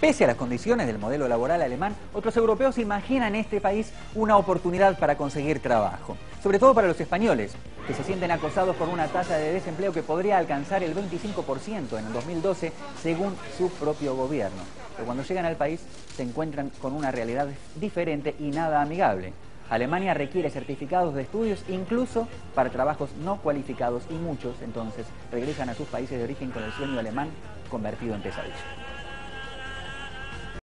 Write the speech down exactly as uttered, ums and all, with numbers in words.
Pese a las condiciones del modelo laboral alemán, otros europeos imaginan en este país una oportunidad para conseguir trabajo. Sobre todo para los españoles, que se sienten acosados por una tasa de desempleo que podría alcanzar el veinticinco por ciento en el dos mil doce, según su propio gobierno. Pero cuando llegan al país, se encuentran con una realidad diferente y nada amigable. Alemania requiere certificados de estudios incluso para trabajos no cualificados y muchos entonces regresan a sus países de origen con el sueño alemán convertido en pesadilla.